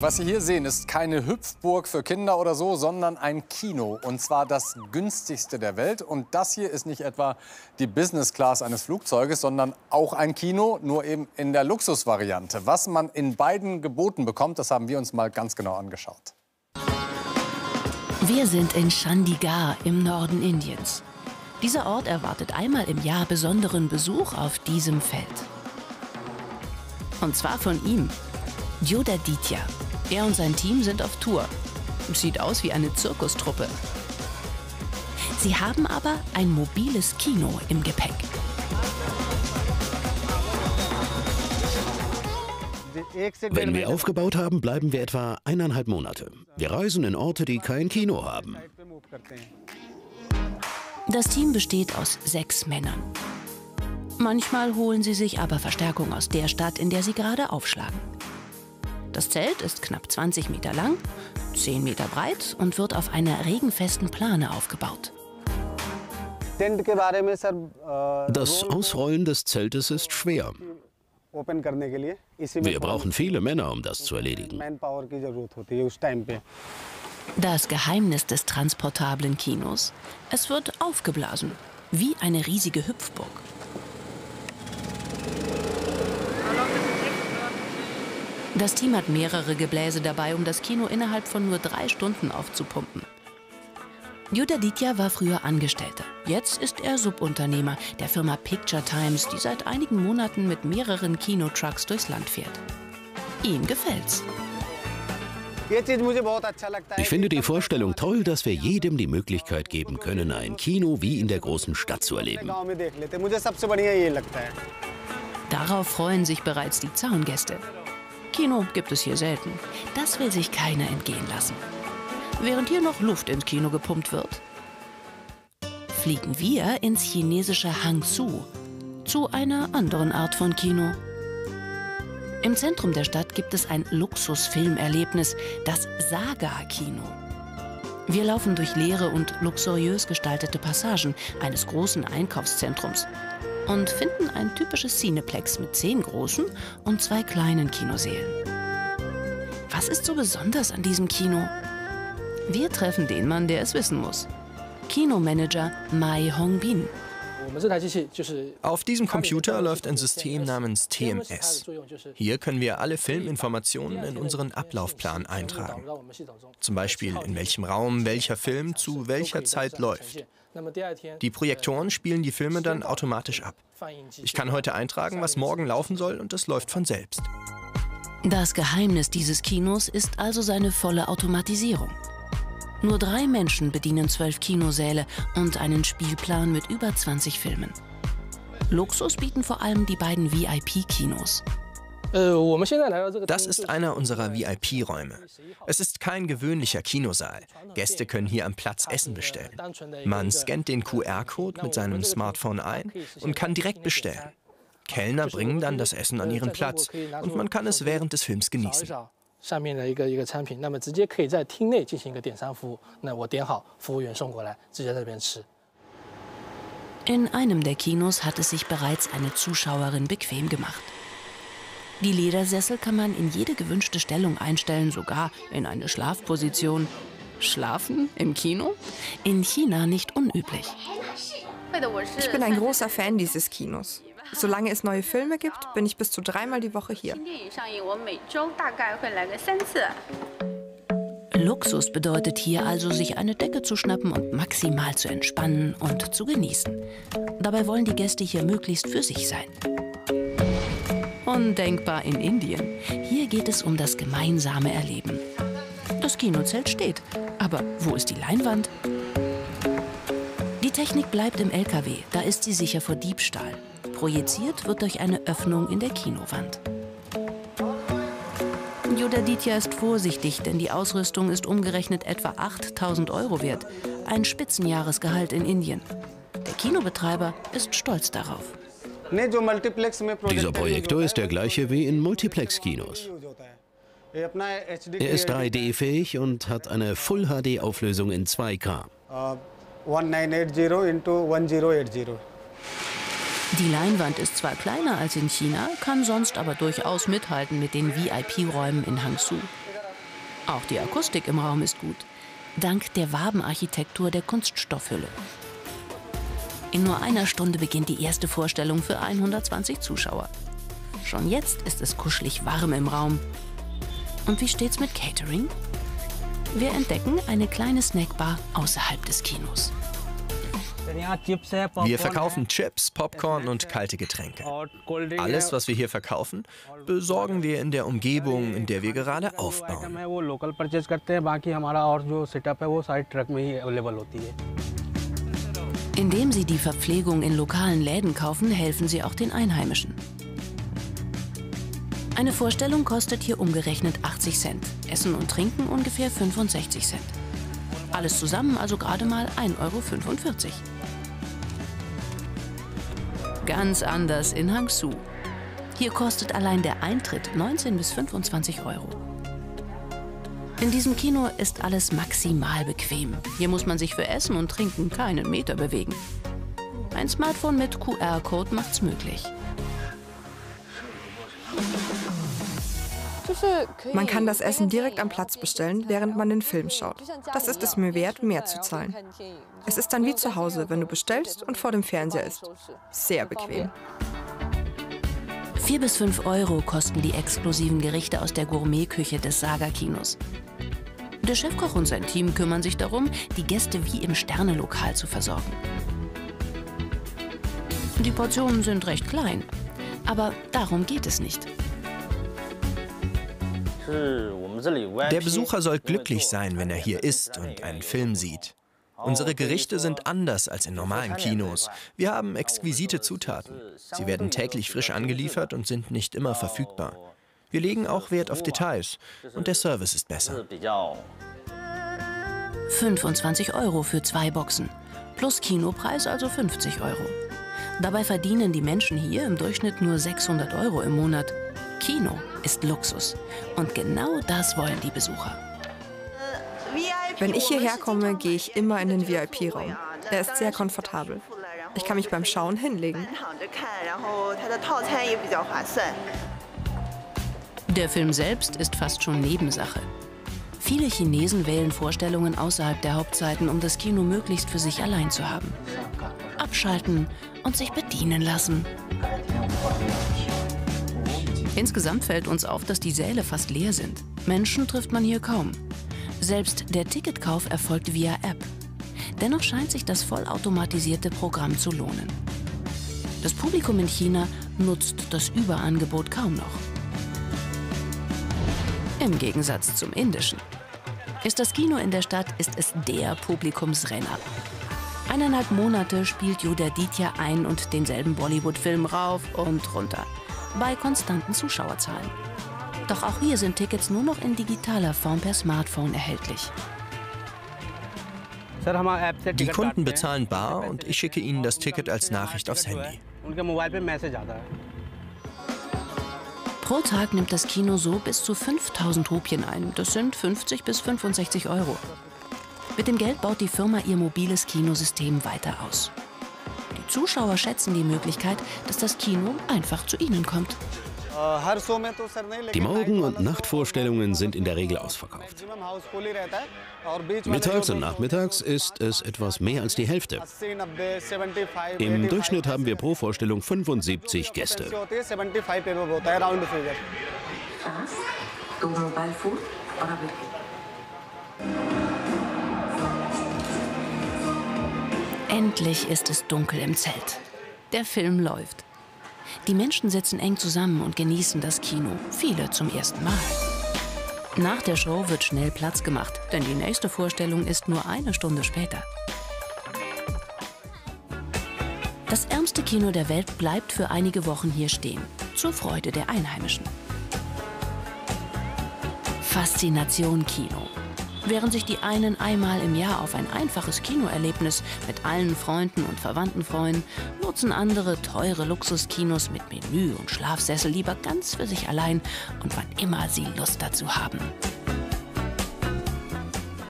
Was Sie hier sehen, ist keine Hüpfburg für Kinder oder so, sondern ein Kino. Und zwar das günstigste der Welt. Und das hier ist nicht etwa die Business Class eines Flugzeuges, sondern auch ein Kino, nur eben in der Luxusvariante. Was man in beiden geboten bekommt, das haben wir uns mal ganz genau angeschaut. Wir sind in Chandigarh im Norden Indiens. Dieser Ort erwartet einmal im Jahr besonderen Besuch auf diesem Feld. Und zwar von ihm, Yodhaditya. Er und sein Team sind auf Tour. Sieht aus wie eine Zirkustruppe. Sie haben aber ein mobiles Kino im Gepäck. Wenn wir aufgebaut haben, bleiben wir etwa 1,5 Monate. Wir reisen in Orte, die kein Kino haben. Das Team besteht aus 6 Männern. Manchmal holen sie sich aber Verstärkung aus der Stadt, in der sie gerade aufschlagen. Das Zelt ist knapp 20 Meter lang, 10 Meter breit und wird auf einer regenfesten Plane aufgebaut. Das Ausrollen des Zeltes ist schwer. Wir brauchen viele Männer, um das zu erledigen. Das Geheimnis des transportablen Kinos: Es wird aufgeblasen, wie eine riesige Hüpfburg. Das Team hat mehrere Gebläse dabei, um das Kino innerhalb von nur 3 Stunden aufzupumpen. Yodhaditya war früher Angestellter. Jetzt ist er Subunternehmer der Firma Picture Times, die seit einigen Monaten mit mehreren Kinotrucks durchs Land fährt. Ihm gefällt's. Ich finde die Vorstellung toll, dass wir jedem die Möglichkeit geben können, ein Kino wie in der großen Stadt zu erleben. Darauf freuen sich bereits die Zaungäste. Kino gibt es hier selten. Das will sich keiner entgehen lassen. Während hier noch Luft ins Kino gepumpt wird, fliegen wir ins chinesische Hangzhou zu einer anderen Art von Kino. Im Zentrum der Stadt gibt es ein Luxusfilmerlebnis, das Saga-Kino. Wir laufen durch leere und luxuriös gestaltete Passagen eines großen Einkaufszentrums und finden ein typisches Cineplex mit 10 großen und 2 kleinen Kinosälen. Was ist so besonders an diesem Kino? Wir treffen den Mann, der es wissen muss. Kinomanager Mai Hongbin. Auf diesem Computer läuft ein System namens TMS. Hier können wir alle Filminformationen in unseren Ablaufplan eintragen. Zum Beispiel, in welchem Raum welcher Film zu welcher Zeit läuft. Die Projektoren spielen die Filme dann automatisch ab. Ich kann heute eintragen, was morgen laufen soll, und das läuft von selbst. Das Geheimnis dieses Kinos ist also seine volle Automatisierung. Nur 3 Menschen bedienen 12 Kinosäle und einen Spielplan mit über 20 Filmen. Luxus bieten vor allem die beiden VIP-Kinos. Das ist einer unserer VIP-Räume. Es ist kein gewöhnlicher Kinosaal. Gäste können hier am Platz Essen bestellen. Man scannt den QR-Code mit seinem Smartphone ein und kann direkt bestellen. Kellner bringen dann das Essen an ihren Platz und man kann es während des Films genießen. In einem der Kinos hat es sich bereits eine Zuschauerin bequem gemacht. Die Ledersessel kann man in jede gewünschte Stellung einstellen, sogar in eine Schlafposition. Schlafen im Kino? In China nicht unüblich. Ich bin ein großer Fan dieses Kinos. Solange es neue Filme gibt, bin ich bis zu 3-mal die Woche hier. Luxus bedeutet hier also, sich eine Decke zu schnappen und maximal zu entspannen und zu genießen. Dabei wollen die Gäste hier möglichst für sich sein. Undenkbar in Indien. Hier geht es um das gemeinsame Erleben. Das Kinozelt steht, aber wo ist die Leinwand? Die Technik bleibt im LKW, da ist sie sicher vor Diebstahl. Projiziert wird durch eine Öffnung in der Kinowand. Yodhaditya ist vorsichtig, denn die Ausrüstung ist umgerechnet etwa 8.000 € wert. Ein Spitzenjahresgehalt in Indien. Der Kinobetreiber ist stolz darauf. Dieser Projektor ist der gleiche wie in Multiplex-Kinos. Er ist 3D-fähig und hat eine Full-HD-Auflösung in 2K. 1980 × 1080. Die Leinwand ist zwar kleiner als in China, kann sonst aber durchaus mithalten mit den VIP-Räumen in Hangzhou. Auch die Akustik im Raum ist gut, dank der Wabenarchitektur der Kunststoffhülle. In nur einer Stunde beginnt die erste Vorstellung für 120 Zuschauer. Schon jetzt ist es kuschelig warm im Raum. Und wie steht's mit Catering? Wir entdecken eine kleine Snackbar außerhalb des Kinos. Wir verkaufen Chips, Popcorn und kalte Getränke. Alles, was wir hier verkaufen, besorgen wir in der Umgebung, in der wir gerade aufbauen. Indem sie die Verpflegung in lokalen Läden kaufen, helfen sie auch den Einheimischen. Eine Vorstellung kostet hier umgerechnet 80 Cent, Essen und Trinken ungefähr 65 Cent. Alles zusammen also gerade mal 1,45 Euro. Ganz anders in Hangzhou. Hier kostet allein der Eintritt 19 bis 25 Euro. In diesem Kino ist alles maximal bequem. Hier muss man sich für Essen und Trinken keinen Meter bewegen. Ein Smartphone mit QR-Code macht's möglich. Man kann das Essen direkt am Platz bestellen, während man den Film schaut. Das ist es mir wert, mehr zu zahlen. Es ist dann wie zu Hause, wenn du bestellst und vor dem Fernseher isst. Sehr bequem. 4 bis 5 Euro kosten die exklusiven Gerichte aus der Gourmetküche des Saga-Kinos. Der Chefkoch und sein Team kümmern sich darum, die Gäste wie im Sternelokal zu versorgen. Die Portionen sind recht klein, aber darum geht es nicht. Der Besucher soll glücklich sein, wenn er hier isst und einen Film sieht. Unsere Gerichte sind anders als in normalen Kinos. Wir haben exquisite Zutaten. Sie werden täglich frisch angeliefert und sind nicht immer verfügbar. Wir legen auch Wert auf Details und der Service ist besser. 25 Euro für 2 Boxen, plus Kinopreis also 50 Euro. Dabei verdienen die Menschen hier im Durchschnitt nur 600 Euro im Monat. Kino ist Luxus. Und genau das wollen die Besucher. Wenn ich hierher komme, gehe ich immer in den VIP-Raum. Er ist sehr komfortabel. Ich kann mich beim Schauen hinlegen. Der Film selbst ist fast schon Nebensache. Viele Chinesen wählen Vorstellungen außerhalb der Hauptzeiten, um das Kino möglichst für sich allein zu haben. Abschalten und sich bedienen lassen. Insgesamt fällt uns auf, dass die Säle fast leer sind. Menschen trifft man hier kaum. Selbst der Ticketkauf erfolgt via App. Dennoch scheint sich das vollautomatisierte Programm zu lohnen. Das Publikum in China nutzt das Überangebot kaum noch. Im Gegensatz zum indischen. Ist das Kino in der Stadt, ist es der Publikumsrenner. 1,5 Monate spielt Yodhaditya ein und denselben Bollywood-Film rauf und runter. Bei konstanten Zuschauerzahlen. Doch auch hier sind Tickets nur noch in digitaler Form per Smartphone erhältlich. Die Kunden bezahlen bar und ich schicke ihnen das Ticket als Nachricht aufs Handy. Pro Tag nimmt das Kino so bis zu 5000 Rupien ein. Das sind 50 bis 65 Euro. Mit dem Geld baut die Firma ihr mobiles Kinosystem weiter aus. Zuschauer schätzen die Möglichkeit, dass das Kino einfach zu ihnen kommt. Die Morgen- und Nachtvorstellungen sind in der Regel ausverkauft. Mittags und nachmittags ist es etwas mehr als die Hälfte. Im Durchschnitt haben wir pro Vorstellung 75 Gäste. Endlich ist es dunkel im Zelt. Der Film läuft. Die Menschen sitzen eng zusammen und genießen das Kino, viele zum ersten Mal. Nach der Show wird schnell Platz gemacht, denn die nächste Vorstellung ist nur eine Stunde später. Das ärmste Kino der Welt bleibt für einige Wochen hier stehen, zur Freude der Einheimischen. Faszination Kino. Während sich die einen einmal im Jahr auf ein einfaches Kinoerlebnis mit allen Freunden und Verwandten freuen, nutzen andere teure Luxuskinos mit Menü und Schlafsessel lieber ganz für sich allein und wann immer sie Lust dazu haben.